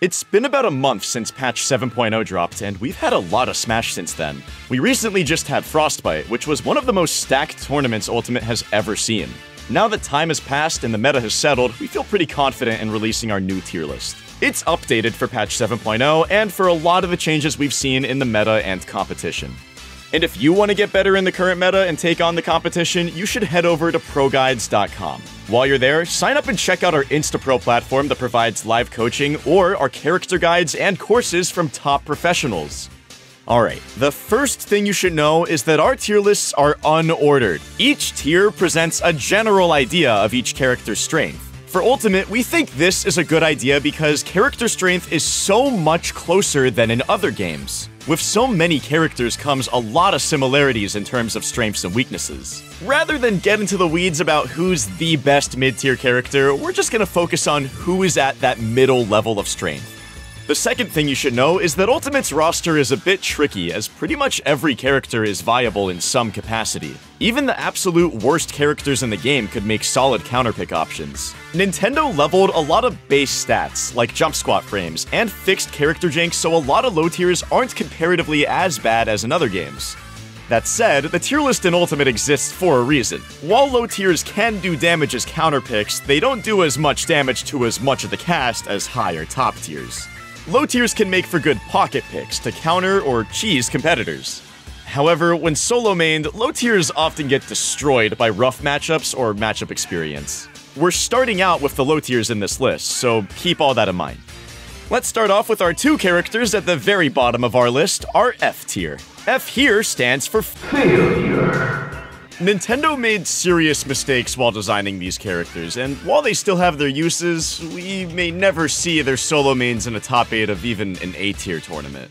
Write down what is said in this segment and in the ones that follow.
It's been about a month since patch 7.0 dropped, and we've had a lot of Smash since then. We recently just had Frostbite, which was one of the most stacked tournaments Ultimate has ever seen. Now that time has passed and the meta has settled, we feel pretty confident in releasing our new tier list. It's updated for patch 7.0 and for a lot of the changes we've seen in the meta and competition. And if you want to get better in the current meta and take on the competition, you should head over to ProGuides.com. While you're there, sign up and check out our InstaPro platform that provides live coaching or our character guides and courses from top professionals. Alright, the first thing you should know is that our tier lists are unordered. Each tier presents a general idea of each character's strength. For Ultimate, we think this is a good idea because character strength is so much closer than in other games. With so many characters comes a lot of similarities in terms of strengths and weaknesses. Rather than get into the weeds about who's the best mid-tier character, we're just gonna focus on who is at that middle level of strength. The second thing you should know is that Ultimate's roster is a bit tricky, as pretty much every character is viable in some capacity. Even the absolute worst characters in the game could make solid counterpick options. Nintendo leveled a lot of base stats, like jump squat frames, and fixed character janks, so a lot of low tiers aren't comparatively as bad as in other games. That said, the tier list in Ultimate exists for a reason. While low tiers can do damage as counterpicks, they don't do as much damage to as much of the cast as higher top tiers. Low tiers can make for good pocket picks to counter or cheese competitors. However, when solo-mained, low tiers often get destroyed by rough matchups or matchup experience. We're starting out with the low tiers in this list, so keep all that in mind. Let's start off with our two characters at the very bottom of our list, our F tier. F here stands for failure. Nintendo made serious mistakes while designing these characters, and while they still have their uses, we may never see their solo mains in a top 8 of even an A-tier tournament.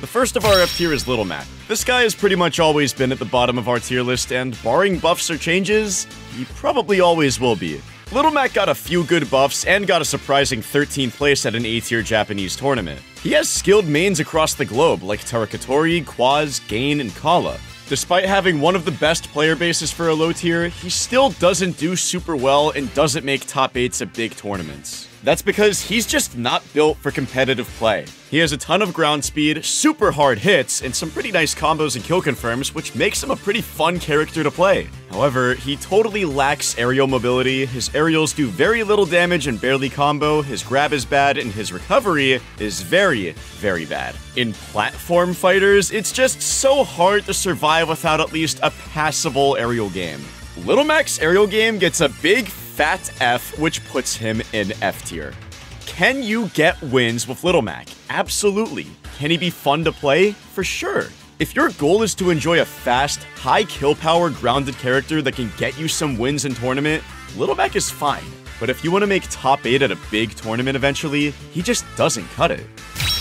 The first of our F-tier is Little Mac. This guy has pretty much always been at the bottom of our tier list, and barring buffs or changes, he probably always will be. Little Mac got a few good buffs and got a surprising 13th place at an A-tier Japanese tournament. He has skilled mains across the globe, like Tarakatori, Quaz, Gain, and Kala. Despite having one of the best player bases for a low tier, he still doesn't do super well and doesn't make top 8s at big tournaments. That's because he's just not built for competitive play. He has a ton of ground speed, super hard hits, and some pretty nice combos and kill confirms, which makes him a pretty fun character to play. However, he totally lacks aerial mobility, his aerials do very little damage and barely combo, his grab is bad, and his recovery is very, very bad. In platform fighters, it's just so hard to survive without at least a passable aerial game. Little Mac's aerial game gets a big fat F, which puts him in F tier. Can you get wins with Little Mac? Absolutely. Can he be fun to play? For sure. If your goal is to enjoy a fast, high kill power grounded character that can get you some wins in tournament, Little Mac is fine. But if you want to make top 8 at a big tournament eventually, he just doesn't cut it.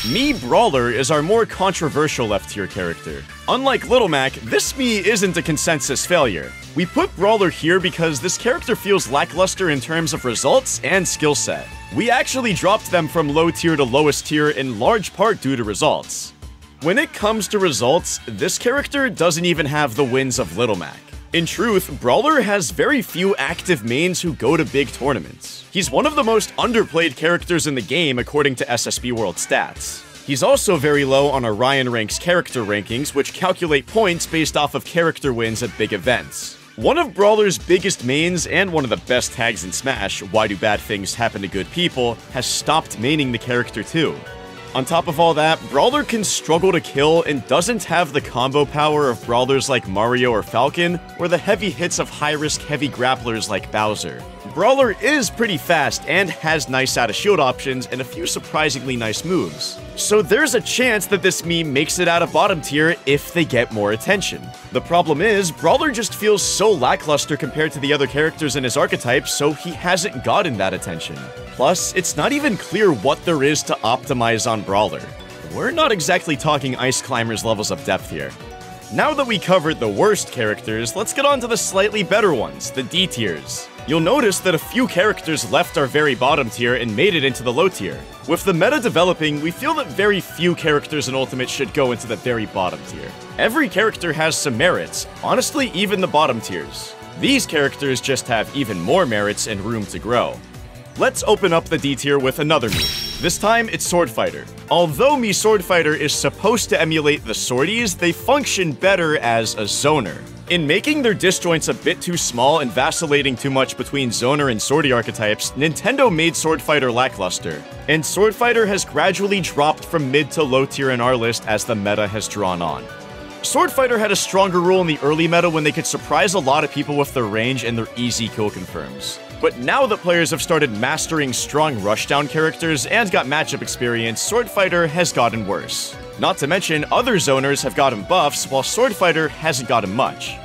Mii Brawler is our more controversial F tier character. Unlike Little Mac, this Mii isn't a consensus failure. We put Brawler here because this character feels lackluster in terms of results and skill set. We actually dropped them from low tier to lowest tier in large part due to results. When it comes to results, this character doesn't even have the wins of Little Mac. In truth, Brawler has very few active mains who go to big tournaments. He's one of the most underplayed characters in the game according to SSB World stats. He's also very low on Orion Rank's character rankings, which calculate points based off of character wins at big events. One of Brawler's biggest mains and one of the best tags in Smash, Why Do Bad Things Happen to Good People, has stopped maining the character too. On top of all that, Brawler can struggle to kill and doesn't have the combo power of Brawlers like Mario or Falcon, or the heavy hits of high-risk heavy grapplers like Bowser. Brawler is pretty fast and has nice out-of-shield options and a few surprisingly nice moves. So there's a chance that this Mii makes it out of bottom tier if they get more attention. The problem is, Brawler just feels so lackluster compared to the other characters in his archetype, so he hasn't gotten that attention. Plus, it's not even clear what there is to optimize on Brawler. We're not exactly talking Ice Climbers levels of depth here. Now that we covered the worst characters, let's get on to the slightly better ones, the D tiers. You'll notice that a few characters left our very bottom tier and made it into the low tier. With the meta developing, we feel that very few characters in Ultimate should go into the very bottom tier. Every character has some merits, honestly even the bottom tiers. These characters just have even more merits and room to grow. Let's open up the D tier with another move. This time, it's Sword Fighter. Although Mii Sword Fighter is supposed to emulate the sorties, they function better as a zoner. In making their disjoints a bit too small and vacillating too much between zoner and sortie archetypes, Nintendo made Sword Fighter lackluster, and Sword Fighter has gradually dropped from mid to low tier in our list as the meta has drawn on. Sword Fighter had a stronger role in the early meta when they could surprise a lot of people with their range and their easy kill confirms. But now that players have started mastering strong rushdown characters and got matchup experience, Sword Fighter has gotten worse. Not to mention, other zoners have gotten buffs, while Sword Fighter hasn't gotten much.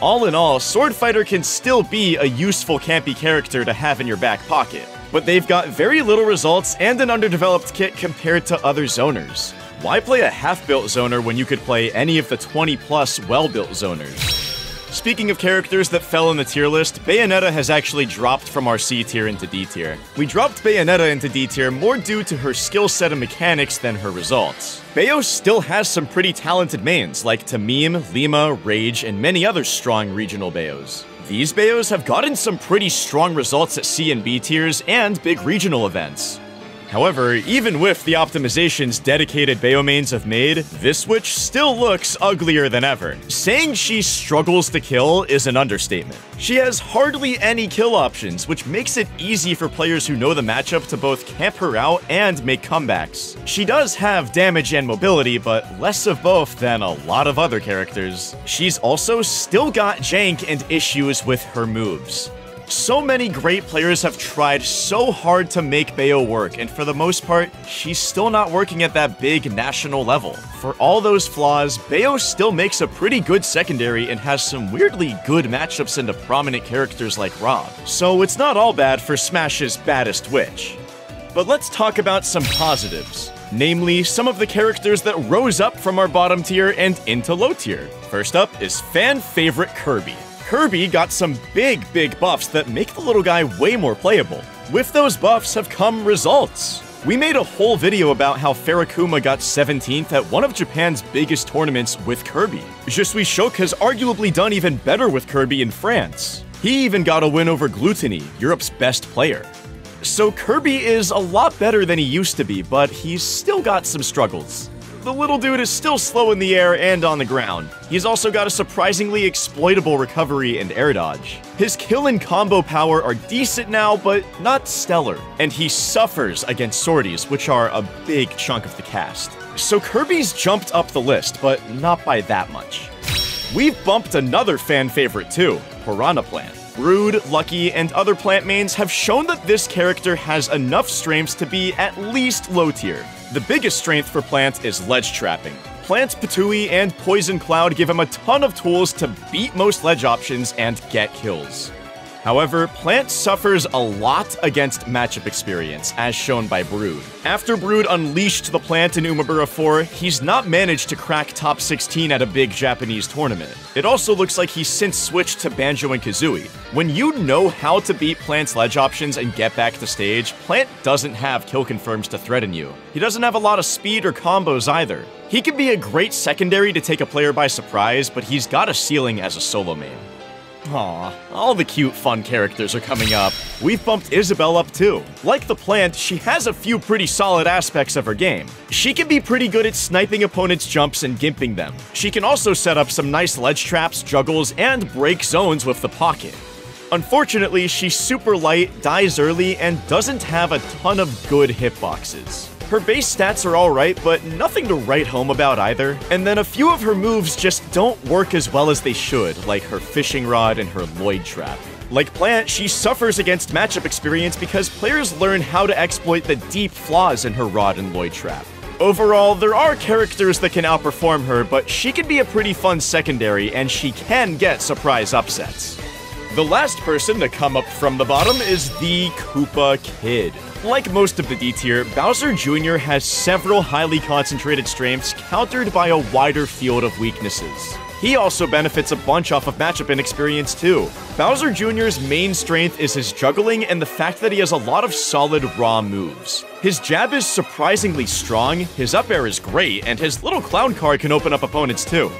All in all, Sword Fighter can still be a useful campy character to have in your back pocket, but they've got very little results and an underdeveloped kit compared to other zoners. Why play a half-built zoner when you could play any of the 20-plus well-built zoners? Speaking of characters that fell in the tier list, Bayonetta has actually dropped from our C tier into D tier. We dropped Bayonetta into D tier more due to her skill set and mechanics than her results. Bayo still has some pretty talented mains, like Tameem, Lima, Rage, and many other strong regional Bayos. These Bayos have gotten some pretty strong results at C and B tiers and big regional events. However, even with the optimizations dedicated Bayo mains have made, this witch still looks uglier than ever. Saying she struggles to kill is an understatement. She has hardly any kill options, which makes it easy for players who know the matchup to both camp her out and make comebacks. She does have damage and mobility, but less of both than a lot of other characters. She's also still got jank and issues with her moves. So many great players have tried so hard to make Bayo work, and for the most part, she's still not working at that big national level. For all those flaws, Bayo still makes a pretty good secondary and has some weirdly good matchups into prominent characters like Rob. So it's not all bad for Smash's baddest witch. But let's talk about some positives. Namely, some of the characters that rose up from our bottom tier and into low tier. First up is fan favorite Kirby. Kirby got some big buffs that make the little guy way more playable. With those buffs have come results. We made a whole video about how Farakuma got 17th at one of Japan's biggest tournaments with Kirby. Jesui Shouk has arguably done even better with Kirby in France. He even got a win over Glutiny, Europe's best player. So Kirby is a lot better than he used to be, but he's still got some struggles. The little dude is still slow in the air and on the ground. He's also got a surprisingly exploitable recovery and air dodge. His kill and combo power are decent now, but not stellar. And he suffers against sorties, which are a big chunk of the cast. So Kirby's jumped up the list, but not by that much. We've bumped another fan favorite too, Piranha Plant. Brood, Lucky, and other plant mains have shown that this character has enough strengths to be at least low tier. The biggest strength for Plant is ledge trapping. Plant's Patooie and Poison Cloud give him a ton of tools to beat most ledge options and get kills. However, Plant suffers a lot against matchup experience, as shown by Brood. After Brood unleashed the Plant in Umebura 4, he's not managed to crack top 16 at a big Japanese tournament. It also looks like he's since switched to Banjo and Kazooie. When you know how to beat Plant's ledge options and get back to stage, Plant doesn't have kill confirms to threaten you. He doesn't have a lot of speed or combos either. He can be a great secondary to take a player by surprise, but he's got a ceiling as a solo main. Aw, all the cute, fun characters are coming up. We've bumped Isabelle up too. Like the plant, she has a few pretty solid aspects of her game. She can be pretty good at sniping opponents' jumps and gimping them. She can also set up some nice ledge traps, juggles, and break zones with the pocket. Unfortunately, she's super light, dies early, and doesn't have a ton of good hitboxes. Her base stats are alright, but nothing to write home about either. And then a few of her moves just don't work as well as they should, like her fishing rod and her Lloyd trap. Like Plant, she suffers against matchup experience because players learn how to exploit the deep flaws in her rod and Lloyd trap. Overall, there are characters that can outperform her, but she can be a pretty fun secondary, and she can get surprise upsets. The last person to come up from the bottom is the Koopa Kid. Like most of the D tier, Bowser Jr. has several highly concentrated strengths countered by a wider field of weaknesses. He also benefits a bunch off of matchup inexperience too. Bowser Jr.'s main strength is his juggling and the fact that he has a lot of solid raw moves. His jab is surprisingly strong, his up air is great, and his little clown car can open up opponents too.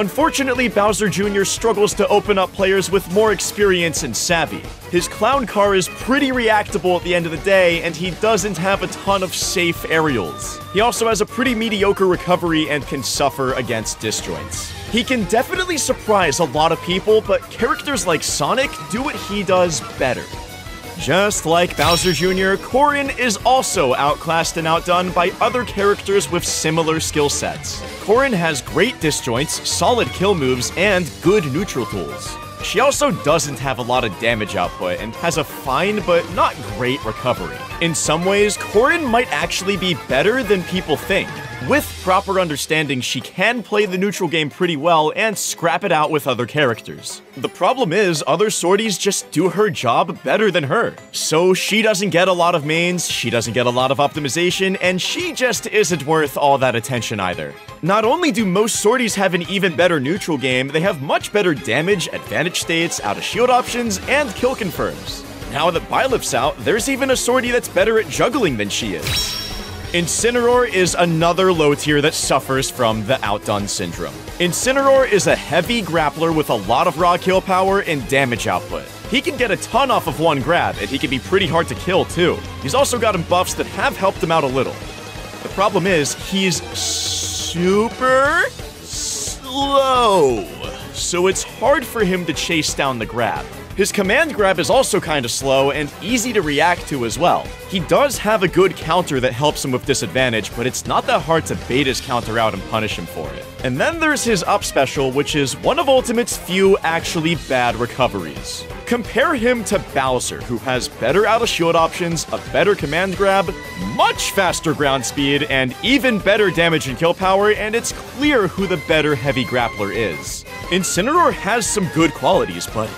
Unfortunately, Bowser Jr. struggles to open up players with more experience and savvy. His clown car is pretty reactable at the end of the day, and he doesn't have a ton of safe aerials. He also has a pretty mediocre recovery and can suffer against disjoints. He can definitely surprise a lot of people, but characters like Sonic do what he does better. Just like Bowser Jr., Corrin is also outclassed and outdone by other characters with similar skill sets. Corrin has great disjoints, solid kill moves, and good neutral tools. She also doesn't have a lot of damage output and has a fine but not great recovery. In some ways, Corrin might actually be better than people think. With proper understanding, she can play the neutral game pretty well and scrap it out with other characters. The problem is, other sorties just do her job better than her. So she doesn't get a lot of mains, she doesn't get a lot of optimization, and she just isn't worth all that attention either. Not only do most sorties have an even better neutral game, they have much better damage, advantage states, out of shield options, and kill confirms. Now that Byleth's out, there's even a sortie that's better at juggling than she is. Incineroar is another low tier that suffers from the outdone syndrome. Incineroar is a heavy grappler with a lot of raw kill power and damage output. He can get a ton off of one grab, and he can be pretty hard to kill too. He's also gotten buffs that have helped him out a little. The problem is, he's super slow, so it's hard for him to chase down the grab. His command grab is also kind of slow and easy to react to as well. He does have a good counter that helps him with disadvantage, but it's not that hard to bait his counter out and punish him for it. And then there's his up special, which is one of Ultimate's few actually bad recoveries. Compare him to Bowser, who has better out of shield options, a better command grab, much faster ground speed, and even better damage and kill power, and it's clear who the better heavy grappler is. Incineroar has some good qualities, but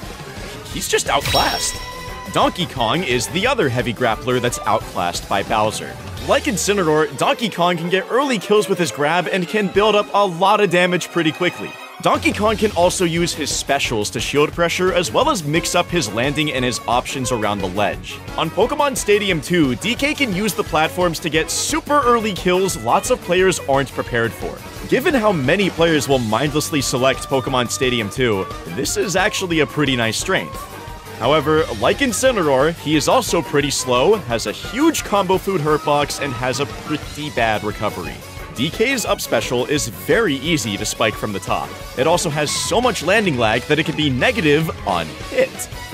he's just outclassed. Donkey Kong is the other heavy grappler that's outclassed by Bowser. Like Incineroar, Donkey Kong can get early kills with his grab and can build up a lot of damage pretty quickly. Donkey Kong can also use his specials to shield pressure, as well as mix up his landing and his options around the ledge. On Pokemon Stadium 2, DK can use the platforms to get super early kills lots of players aren't prepared for. Given how many players will mindlessly select Pokemon Stadium 2, this is actually a pretty nice strength. However, like Incineroar, he is also pretty slow, has a huge combo food hurtbox, and has a pretty bad recovery. DK's up special is very easy to spike from the top. It also has so much landing lag that it can be negative on hit.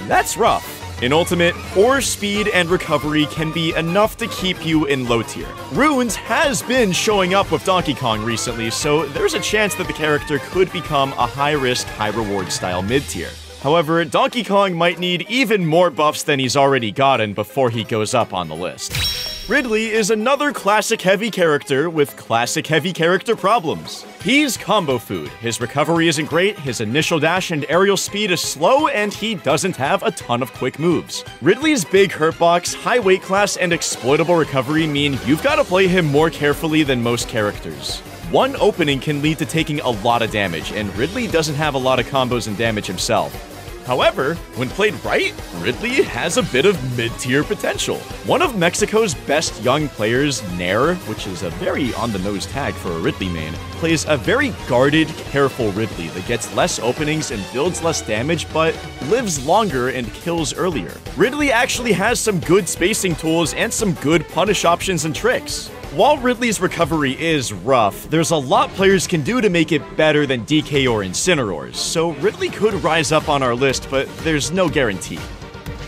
That's rough. In Ultimate, poor speed and recovery can be enough to keep you in low tier. Runes has been showing up with Donkey Kong recently, so there's a chance that the character could become a high-risk, high-reward style mid-tier. However, Donkey Kong might need even more buffs than he's already gotten before he goes up on the list. Ridley is another classic heavy character with classic heavy character problems. He's combo food, his recovery isn't great, his initial dash and aerial speed is slow, and he doesn't have a ton of quick moves. Ridley's big hurtbox, high weight class, and exploitable recovery mean you've got to play him more carefully than most characters. One opening can lead to taking a lot of damage, and Ridley doesn't have a lot of combos and damage himself. However, when played right, Ridley has a bit of mid-tier potential. One of Mexico's best young players, Nair, which is a very on-the-nose tag for a Ridley main, plays a very guarded, careful Ridley that gets less openings and builds less damage, but lives longer and kills earlier. Ridley actually has some good spacing tools and some good punish options and tricks. While Ridley's recovery is rough, there's a lot players can do to make it better than DK or Incineroar's, so Ridley could rise up on our list, but there's no guarantee.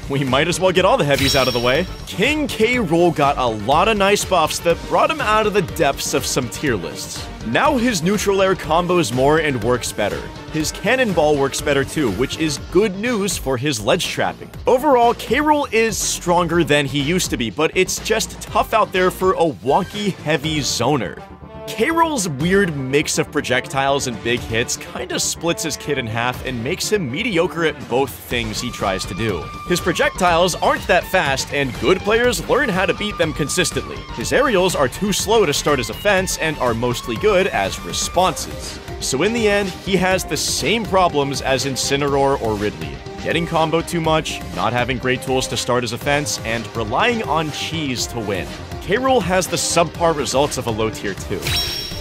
We might as well get all the heavies out of the way. King K. Rool got a lot of nice buffs that brought him out of the depths of some tier lists. Now his neutral air combos more and works better. His cannonball works better too, which is good news for his ledge trapping. Overall, K-Rool is stronger than he used to be, but it's just tough out there for a wonky heavy zoner. K-Rool's weird mix of projectiles and big hits kinda splits his kid in half and makes him mediocre at both things he tries to do. His projectiles aren't that fast, and good players learn how to beat them consistently. His aerials are too slow to start as a fence and are mostly good as responses. So in the end, he has the same problems as Incineroar or Ridley. Getting comboed too much, not having great tools to start his offense, and relying on cheese to win. K-Rool has the subpar results of a low tier 2.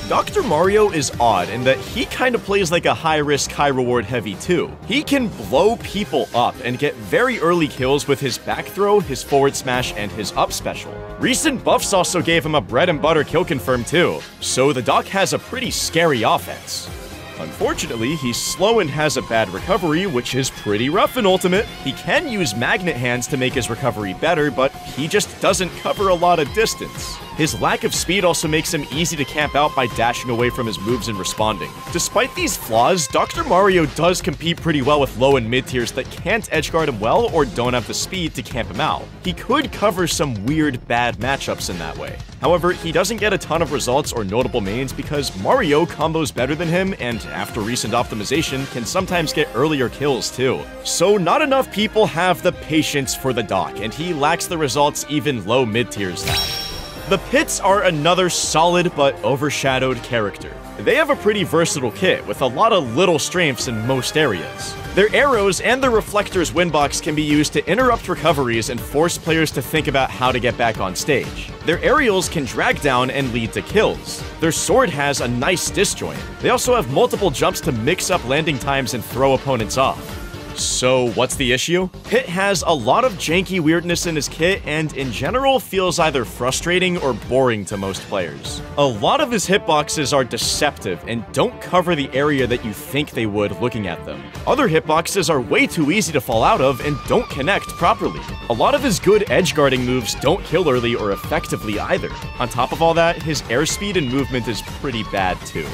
Dr. Mario is odd in that he kind of plays like a high-risk, high-reward heavy too. He can blow people up and get very early kills with his back throw, his forward smash, and his up special. Recent buffs also gave him a bread-and-butter kill confirm too, so the Doc has a pretty scary offense. Unfortunately, he's slow and has a bad recovery, which is pretty rough in Ultimate. He can use Magnet Hands to make his recovery better, but he just doesn't cover a lot of distance. His lack of speed also makes him easy to camp out by dashing away from his moves and responding. Despite these flaws, Dr. Mario does compete pretty well with low and mid-tiers that can't edgeguard him well or don't have the speed to camp him out. He could cover some weird, bad matchups in that way. However, he doesn't get a ton of results or notable mains because Mario combos better than him and, after recent optimization, can sometimes get earlier kills too. So not enough people have the patience for the Doc, and he lacks the results even low mid-tiers have. The Pits are another solid but overshadowed character. They have a pretty versatile kit, with a lot of little strengths in most areas. Their arrows and their reflector's winbox can be used to interrupt recoveries and force players to think about how to get back on stage. Their aerials can drag down and lead to kills. Their sword has a nice disjoint. They also have multiple jumps to mix up landing times and throw opponents off. So what's the issue? Pit has a lot of janky weirdness in his kit and in general feels either frustrating or boring to most players. A lot of his hitboxes are deceptive and don't cover the area that you think they would looking at them. Other hitboxes are way too easy to fall out of and don't connect properly. A lot of his good edgeguarding moves don't kill early or effectively either. On top of all that, his airspeed and movement is pretty bad too.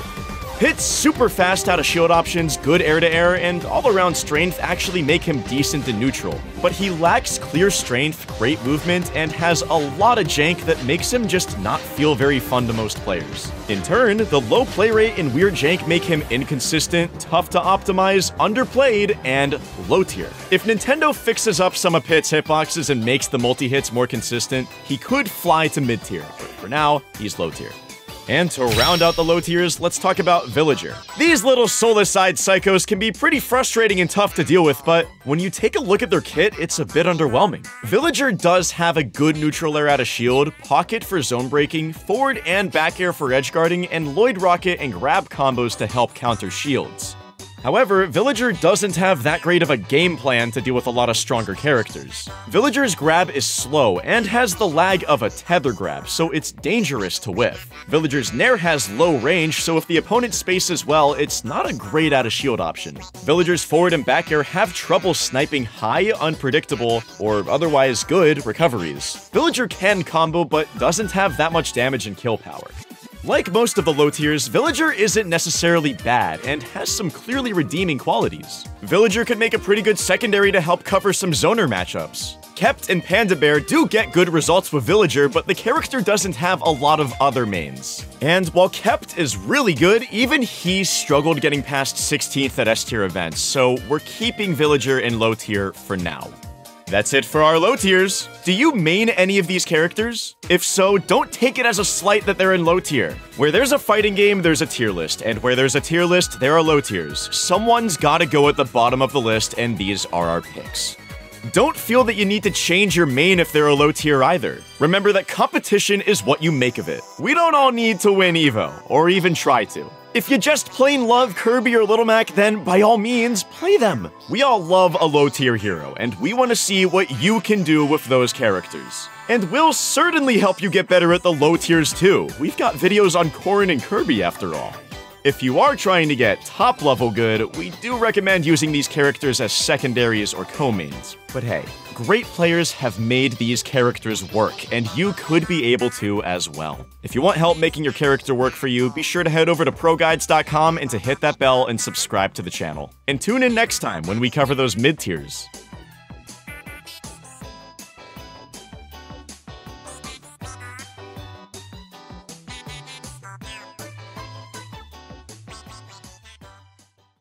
Pit's super fast out of shield options, good air-to-air, and all-around strength actually make him decent in neutral. But he lacks clear strength, great movement, and has a lot of jank that makes him just not feel very fun to most players. In turn, the low play rate and weird jank make him inconsistent, tough to optimize, underplayed, and low-tier. If Nintendo fixes up some of Pit's hitboxes and makes the multi-hits more consistent, he could fly to mid-tier, but for now, he's low-tier. And to round out the low tiers, let's talk about Villager. These little soulless-eyed psychos can be pretty frustrating and tough to deal with, but when you take a look at their kit, it's a bit underwhelming. Villager does have a good neutral air out of shield, pocket for zone breaking, forward and back air for edge guarding, and Lloyd Rocket and grab combos to help counter shields. However, Villager doesn't have that great of a game plan to deal with a lot of stronger characters. Villager's grab is slow and has the lag of a tether grab, so it's dangerous to whiff. Villager's Nair has low range, so if the opponent spaces well, it's not a great out-of-shield option. Villager's forward and back air have trouble sniping high, unpredictable, or otherwise good recoveries. Villager can combo, but doesn't have that much damage and kill power. Like most of the low tiers, Villager isn't necessarily bad and has some clearly redeeming qualities. Villager could make a pretty good secondary to help cover some zoner matchups. Kept and Panda Bear do get good results with Villager, but the character doesn't have a lot of other mains. And while Kept is really good, even he struggled getting past 16th at S tier events, so we're keeping Villager in low tier for now. That's it for our low tiers. Do you main any of these characters? If so, don't take it as a slight that they're in low tier. Where there's a fighting game, there's a tier list, and where there's a tier list, there are low tiers. Someone's gotta go at the bottom of the list, and these are our picks. Don't feel that you need to change your main if they're a low tier either. Remember that competition is what you make of it. We don't all need to win Evo, or even try to. If you just plain love Kirby or Little Mac, then by all means, play them. We all love a low-tier hero, and we want to see what you can do with those characters. And we'll certainly help you get better at the low tiers too. We've got videos on Corrin and Kirby after all. If you are trying to get top-level good, we do recommend using these characters as secondaries or co-mains. But hey, great players have made these characters work, and you could be able to as well. If you want help making your character work for you, be sure to head over to ProGuides.com and to hit that bell and subscribe to the channel. And tune in next time when we cover those mid-tiers.